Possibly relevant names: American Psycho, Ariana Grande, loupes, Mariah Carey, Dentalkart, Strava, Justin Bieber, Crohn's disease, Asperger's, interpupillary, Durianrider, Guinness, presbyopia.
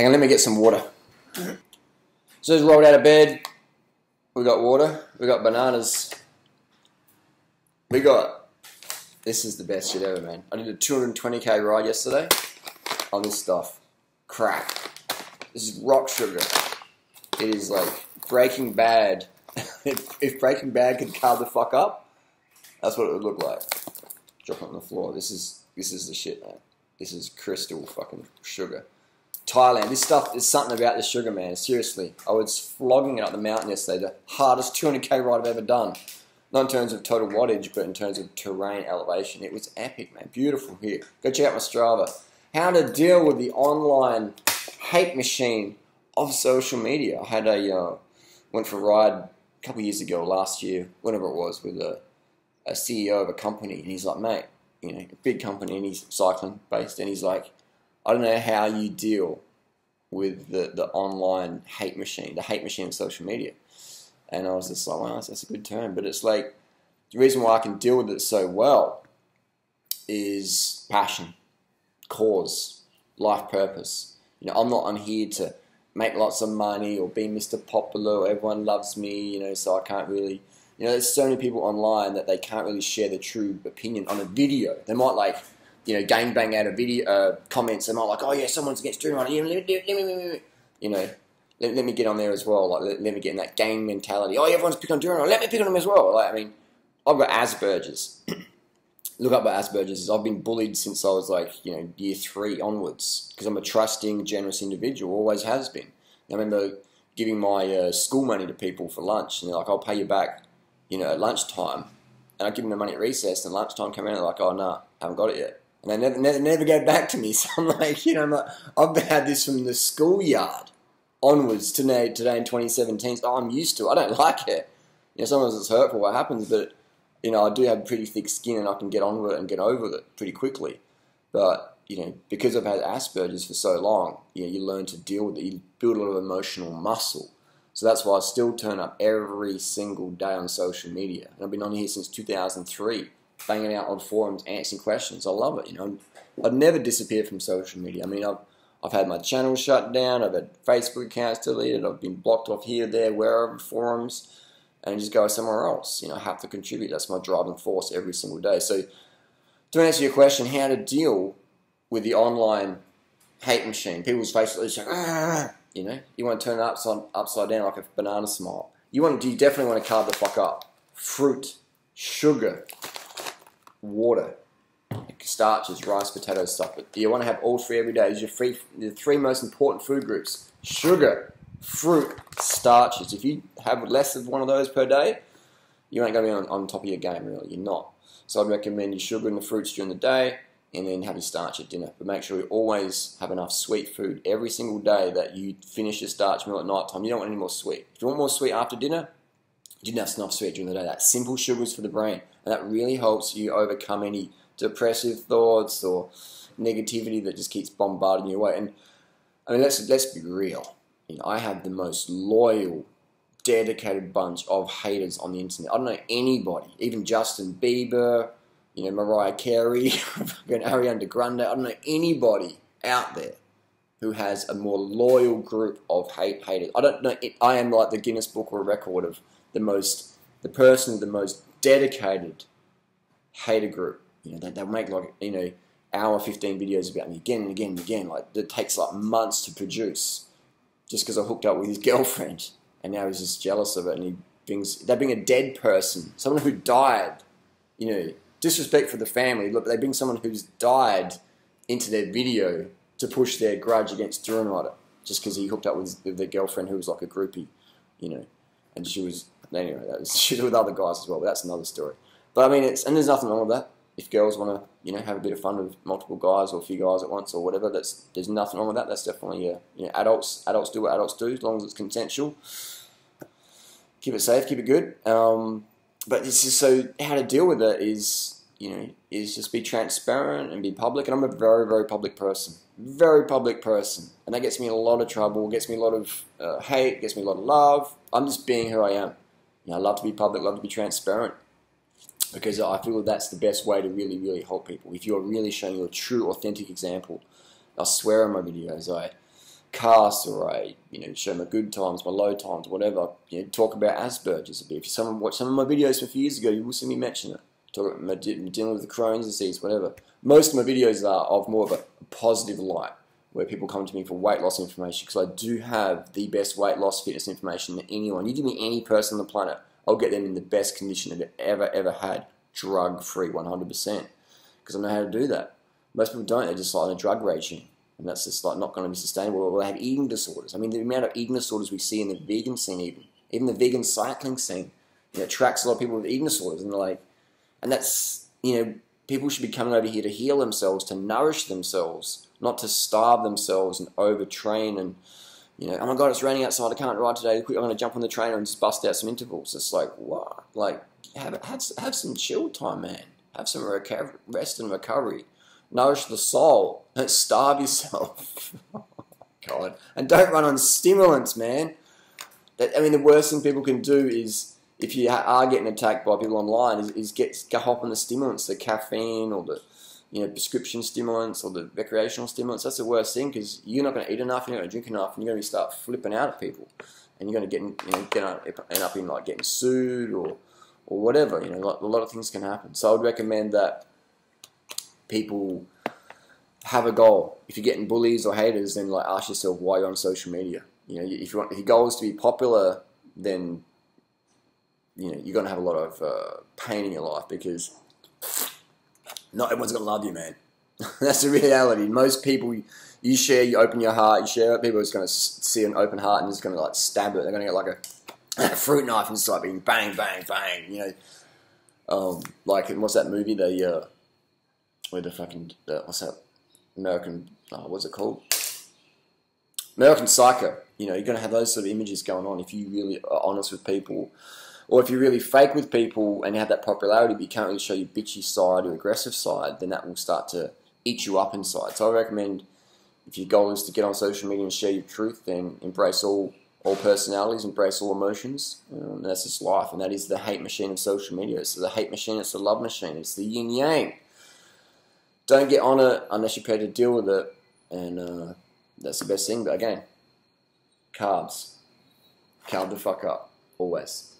Hang on, let me get some water. So just rolled out of bed. We got water. We got bananas. We got... This is the best shit ever, man. I did a 220K ride yesterday on this stuff. Crack. This is rock sugar. It is like Breaking Bad. If Breaking Bad could carve the fuck up, that's what it would look like. Drop it on the floor. This is the shit, man. This is crystal fucking sugar. Thailand. This stuff is something about the sugar, man. Seriously. I was flogging it up the mountain yesterday. The hardest 200K ride I've ever done. Not in terms of total wattage, but in terms of terrain elevation. It was epic, man. Beautiful here. Go check out my Strava. How to deal with the online hate machine of social media. I had a, went for a ride a couple of years ago, last year, whenever it was, with a CEO of a company. And he's like, mate, you know, a big company, and he's cycling based. And he's like, I don't know how you deal with the online hate machine, the hate machine of social media. And I was just like, wow, that's a good term. But it's like, the reason why I can deal with it so well is passion, cause, life purpose. You know, I'm here to make lots of money or be Mr. Popular or everyone loves me, you know, so I can't really, you know, there's so many people online that they can't really share their true opinion on a video. They might like, you know, gangbang out a video, comments. They might like, oh yeah, someone's against Dream on it. Let me, you know. Let me get on there as well. Like, let me get in that gang mentality. Oh, everyone's picking on Durianrider. Let me pick on him as well. Like, I mean, I've got Asperger's. Look up what Asperger's is. I've been bullied since I was like, you know, year 3 onwards because I'm a trusting, generous individual. Always has been. And I remember giving my school money to people for lunch, and they're like, "I'll pay you back," you know, at lunchtime. And I give them the money at recess, and lunchtime come in, and they're like, "Oh no, I haven't got it yet." And they never go back to me. So I'm like, you know, I'm like, I've had this from the schoolyard onwards to now, today in 2017, so I'm used to it. I don't like it. You know, sometimes it's hurtful what happens, but you know, I do have pretty thick skin and I can get on with it and get over it pretty quickly. But you know, because I've had Asperger's for so long, you know, you learn to deal with it. You build a lot of emotional muscle. So that's why I still turn up every single day on social media. And I've been on here since 2003, banging out on forums, answering questions. I love it. You know, I've never disappeared from social media. I mean, I've had my channel shut down, I've had Facebook accounts deleted, I've been blocked off here, there, wherever, forums, and just go somewhere else. You know, I have to contribute. That's my driving force every single day. So to answer your question, how to deal with the online hate machine. People's faces are like, ah, you know, you want to turn it upside down like a banana smile. You definitely want to carve the fuck up. Fruit, sugar, water, starches, rice, potatoes, stuff. But you want to have all three every day. These are the three most important food groups: sugar, fruit, starches. If you have less of one of those per day, you ain't going to be on top of your game, really. You're not. So I'd recommend your sugar and the fruits during the day, and then have your starch at dinner. But make sure you always have enough sweet food every single day that you finish your starch meal at night time. You don't want any more sweet. If you want more sweet after dinner, you didn't have enough sweet during the day. That simple sugars for the brain, and that really helps you overcome any depressive thoughts or negativity that just keeps bombarding you away. And I mean, let's be real. You know, I have the most loyal, dedicated bunch of haters on the internet. I don't know anybody, even Justin Bieber, you know, Mariah Carey, fucking Ariana Grande. I don't know anybody out there who has a more loyal group of haters. I don't know. I am like the Guinness Book of Record of the most dedicated hater group. You know, they'll make like, you know, hour 15 videos about me again and again and again. Like, it takes like months to produce just because I hooked up with his girlfriend and now he's just jealous of it. And they bring a dead person, someone who died, you know, disrespect for the family. Look, they bring someone who's died into their video to push their grudge against Durianrider just because he hooked up with their girlfriend who was like a groupie, you know, and she was, anyway, she was with other guys as well, but that's another story. But I mean, and there's nothing wrong with that. If girls want to, you know, have a bit of fun with multiple guys or a few guys at once or whatever, there's nothing wrong with that. That's definitely, you know, adults do what adults do as long as it's consensual. Keep it safe, keep it good. But this is so how to deal with it is, you know, is just be transparent and be public. And I'm a very, very public person, and that gets me in a lot of trouble, gets me a lot of hate, gets me a lot of love. I'm just being who I am. You know, I love to be public, love to be transparent. Because I feel that's the best way to really, really help people. If you're really showing your true, authentic example, I swear in my videos. I cast or I, show my good times, my low times, whatever. Talk about Asperger's a bit. If someone watched some of my videos from a few years ago, you will see me mention it. Talk about my dealing with the Crohn's disease, whatever. Most of my videos are of more of a positive light, where people come to me for weight loss information, because I do have the best weight loss fitness information that anyone. You give me any person on the planet, I'll get them in the best condition they've ever had, drug-free, 100%, because I know how to do that. Most people don't. They're just like on a drug regime, and that's just like not going to be sustainable. Or they have eating disorders. I mean, the amount of eating disorders we see in the vegan scene, even the vegan cycling scene, attracts a lot of people with eating disorders, and they're like, and that's, people should be coming over here to heal themselves, to nourish themselves, not to starve themselves and overtrain and, oh my God, it's raining outside, I can't ride today, quick, I'm going to jump on the trainer and just bust out some intervals. It's like, what? Like, have some chill time, man. Have some rest and recovery. Nourish the soul. Don't starve yourself. Oh God. And don't run on stimulants, man. I mean, the worst thing people can do is, if you are getting attacked by people online, is hop on the stimulants, the caffeine or the prescription stimulants or the recreational stimulants. That's the worst thing, because you're not going to eat enough, you're not going to drink enough, and you're going to start flipping out at people, and you're going to end up in like getting sued or whatever. A lot of things can happen. So I would recommend that people have a goal. If you're getting bullies or haters, then like ask yourself why you're on social media. If your goal is to be popular, then you're going to have a lot of pain in your life, because not everyone's going to love you, man. That's the reality. Most people, you share, you open your heart, you share it, people are just going to see an open heart and just going to like stab it. They're going to get like a fruit knife and start being bang, bang, bang, like, what's that movie, where the fucking, what's that, American, what's it called? American Psycho. You're going to have those sort of images going on if you really are honest with people. Or if you're really fake with people and have that popularity, but you can't really show your bitchy side or aggressive side, then that will start to eat you up inside. So I recommend, if your goal is to get on social media and share your truth, then embrace all personalities, embrace all emotions. And that's just life, and that is the hate machine of social media. It's the hate machine, it's the love machine, it's the yin yang. Don't get on it unless you're prepared to deal with it, and that's the best thing. But again, carbs. Carb the fuck up, always.